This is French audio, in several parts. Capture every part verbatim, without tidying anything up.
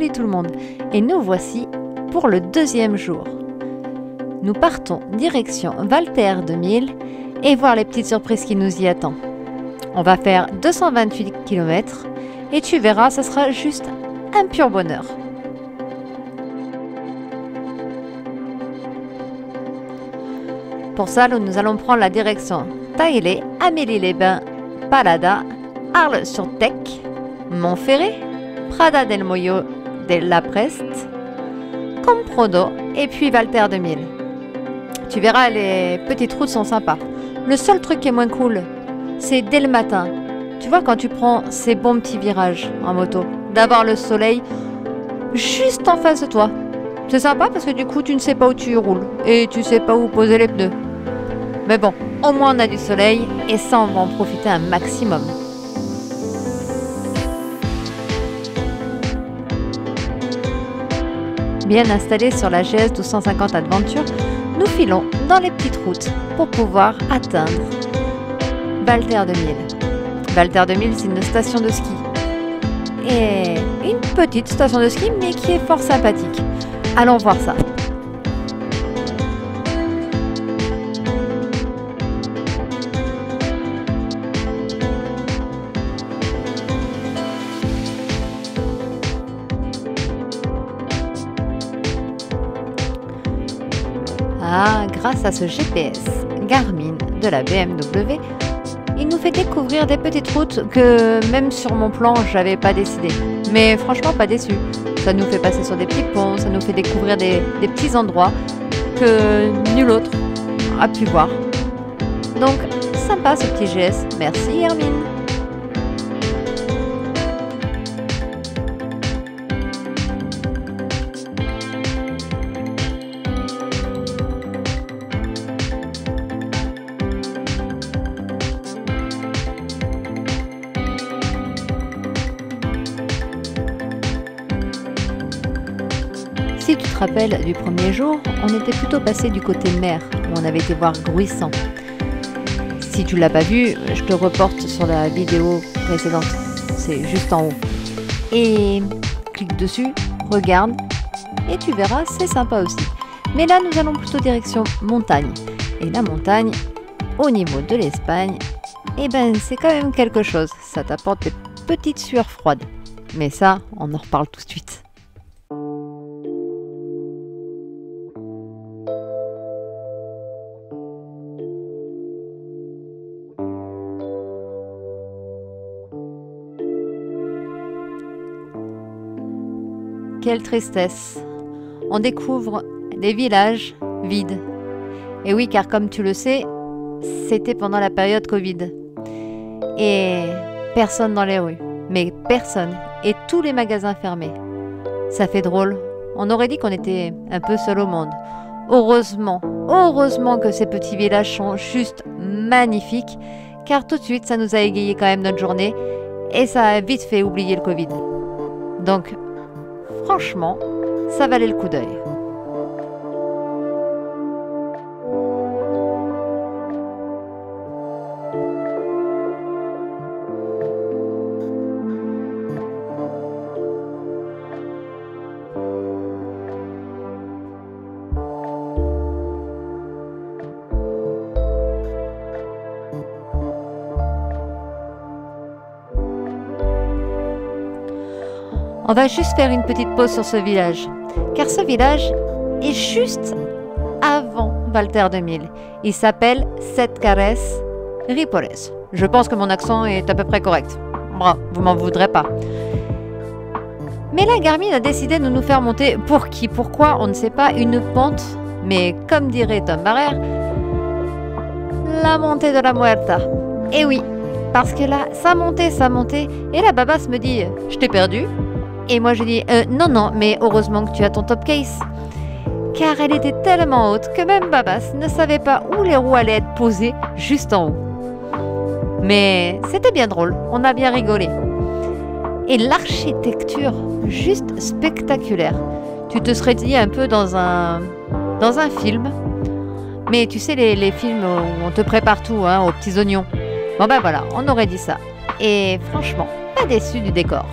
Salut tout le monde, et nous voici pour le deuxième jour. Nous partons direction Vallter deux mille et voir les petites surprises qui nous y attendent. On va faire deux cent vingt-huit kilomètres et tu verras, ça sera juste un pur bonheur. Pour ça, nous allons prendre la direction TAILLET, AMELIS LES BAINS, PALADA, ARLES SUR TECH, Montferré, PRATS DE MOLLO LA PRESTE, COMPRODO et puis Vallter deux mille. Tu verras, les petites routes sont sympas. Le seul truc qui est moins cool, c'est dès le matin. Tu vois, quand tu prends ces bons petits virages en moto, d'avoir le soleil juste en face de toi. C'est sympa parce que du coup, tu ne sais pas où tu roules et tu ne sais pas où poser les pneus. Mais bon, au moins on a du soleil et ça, on va en profiter un maximum. Bien installés sur la G S douze cent cinquante Adventure, nous filons dans les petites routes pour pouvoir atteindre Vallter deux mille. Vallter deux mille, c'est une station de ski. Et une petite station de ski, mais qui est fort sympathique. Allons voir ça. Ah, grâce à ce G P S Garmin de la B M W, il nous fait découvrir des petites routes que même sur mon plan, j'avais pas décidé. Mais franchement, pas déçu. Ça nous fait passer sur des petits ponts, ça nous fait découvrir des, des petits endroits que nul autre a pu voir. Donc, sympa ce petit G S. Merci Garmin. Si tu te rappelles du premier jour, on était plutôt passé du côté mer, où on avait été voir Gruissant. Si tu l'as pas vu, je te reporte sur la vidéo précédente, c'est juste en haut. Et clique dessus, regarde, et tu verras, c'est sympa aussi. Mais là, nous allons plutôt direction montagne. Et la montagne, au niveau de l'Espagne, eh ben c'est quand même quelque chose, ça t'apporte des petites sueurs froides. Mais ça, on en reparle tout de suite. Quelle tristesse! On découvre des villages vides. Et oui, car comme tu le sais, c'était pendant la période Covid. Et personne dans les rues. Mais personne. Et tous les magasins fermés. Ça fait drôle. On aurait dit qu'on était un peu seul au monde. Heureusement, heureusement que ces petits villages sont juste magnifiques. Car tout de suite, ça nous a égayé quand même notre journée. Et ça a vite fait oublier le Covid. Donc, franchement, ça valait le coup d'œil. On va juste faire une petite pause sur ce village, car ce village est juste avant Vallter deux mille. Il s'appelle Cette Caresse Ripores. Je pense que mon accent est à peu près correct. Bravo, vous m'en voudrez pas. Mais là, Garmin a décidé de nous faire monter, pour qui, pourquoi, on ne sait pas, une pente. Mais comme dirait Tom Barrère, la montée de la Muerta. Et oui, parce que là, ça montait, ça montait. Et là, Babass me dit, je t'ai perdu. Et moi, je dis euh, non, non, mais heureusement que tu as ton top case. Car elle était tellement haute que même Babass ne savait pas où les roues allaient être posées juste en haut. Mais c'était bien drôle, on a bien rigolé. Et l'architecture, juste spectaculaire. Tu te serais dit un peu dans un, dans un film. Mais tu sais, les, les films où on te prépare tout, hein, aux petits oignons. Bon ben voilà, on aurait dit ça. Et franchement, pas déçu du décor.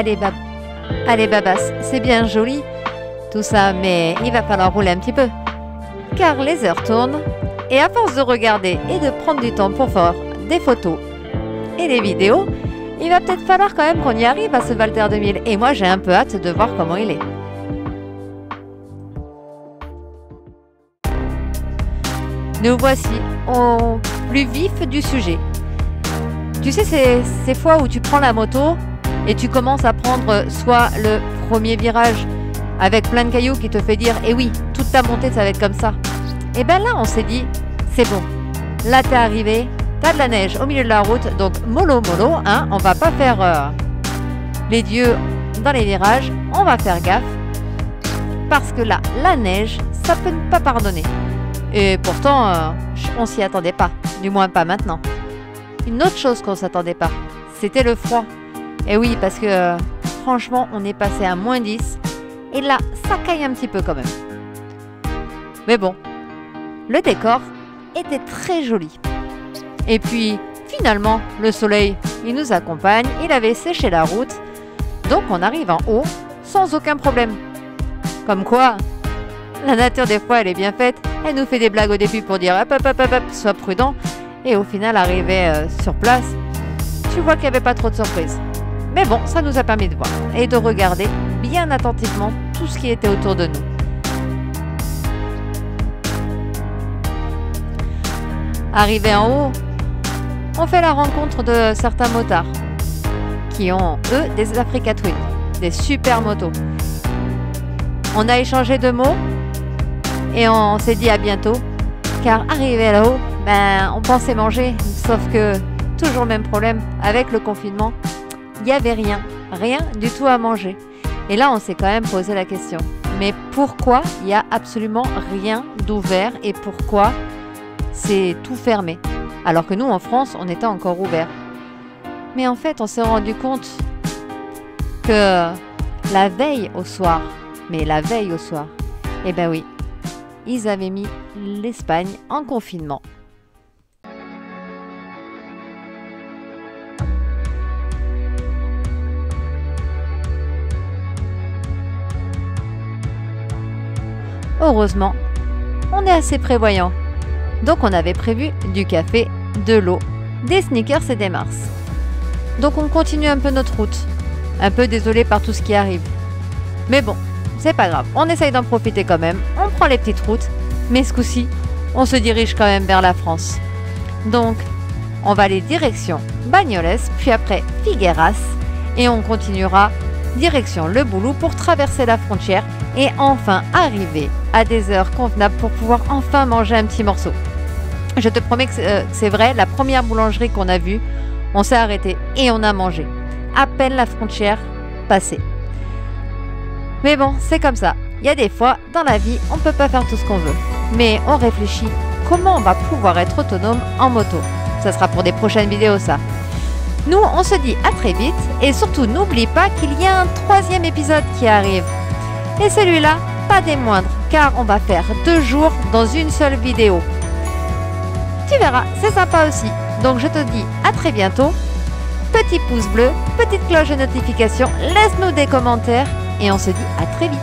Allez, bab... Allez Babass, c'est bien joli tout ça, mais il va falloir rouler un petit peu. Car les heures tournent, et à force de regarder et de prendre du temps pour faire des photos et des vidéos, il va peut-être falloir quand même qu'on y arrive à ce Vallter deux mille, et moi j'ai un peu hâte de voir comment il est. Nous voici au plus vif du sujet. Tu sais, c'est ces fois où tu prends la moto et tu commences à prendre soit le premier virage avec plein de cailloux qui te fait dire « Eh oui, toute ta montée, ça va être comme ça ». Et bien là, on s'est dit « C'est bon, là t'es arrivé, t'as de la neige au milieu de la route, donc mollo mollo, hein, on va pas faire euh, les dieux dans les virages, on va faire gaffe, parce que là, la neige, ça peut ne pas pardonner ». Et pourtant, euh, on s'y attendait pas, du moins pas maintenant. Une autre chose qu'on s'attendait pas, c'était le froid. Et oui, parce que euh, franchement, on est passé à moins dix, et là, ça caille un petit peu quand même. Mais bon, le décor était très joli. Et puis, finalement, le soleil, il nous accompagne, il avait séché la route, donc on arrive en haut sans aucun problème. Comme quoi, la nature des fois, elle est bien faite. Elle nous fait des blagues au début pour dire hop hop hop hop, hop sois prudent, et au final arrivé euh, sur place, tu vois qu'il n'y avait pas trop de surprises. Mais bon, ça nous a permis de voir et de regarder bien attentivement tout ce qui était autour de nous. Arrivé en haut, on fait la rencontre de certains motards qui ont eux des Africa Twins, des super motos. On a échangé deux mots. Et on s'est dit à bientôt, car arrivé là-haut, ben, on pensait manger, sauf que toujours le même problème, avec le confinement, il n'y avait rien, rien du tout à manger. Et là, on s'est quand même posé la question, mais pourquoi il n'y a absolument rien d'ouvert et pourquoi c'est tout fermé? Alors que nous, en France, on était encore ouvert. Mais en fait, on s'est rendu compte que la veille au soir, mais la veille au soir, eh ben oui, ils avaient mis l'Espagne en confinement. Heureusement, on est assez prévoyant. Donc on avait prévu du café, de l'eau, des sneakers et des Mars. Donc on continue un peu notre route. Un peu désolé par tout ce qui arrive. Mais bon, c'est pas grave, on essaye d'en profiter quand même, on prend les petites routes, mais ce coup-ci, on se dirige quand même vers la France. Donc, on va aller direction Banyoles, puis après Figueras, et on continuera direction Le Boulou pour traverser la frontière et enfin arriver à des heures convenables pour pouvoir enfin manger un petit morceau. Je te promets que c'est vrai, la première boulangerie qu'on a vue, on s'est arrêté et on a mangé. À peine la frontière passée. Mais bon, c'est comme ça. Il y a des fois, dans la vie, on ne peut pas faire tout ce qu'on veut. Mais on réfléchit comment on va pouvoir être autonome en moto. Ça sera pour des prochaines vidéos, ça. Nous, on se dit à très vite. Et surtout, n'oublie pas qu'il y a un troisième épisode qui arrive. Et celui-là, pas des moindres, car on va faire deux jours dans une seule vidéo. Tu verras, c'est sympa aussi. Donc, je te dis à très bientôt. Petit pouce bleu, petite cloche de notification, laisse-nous des commentaires. Et on se dit à très vite.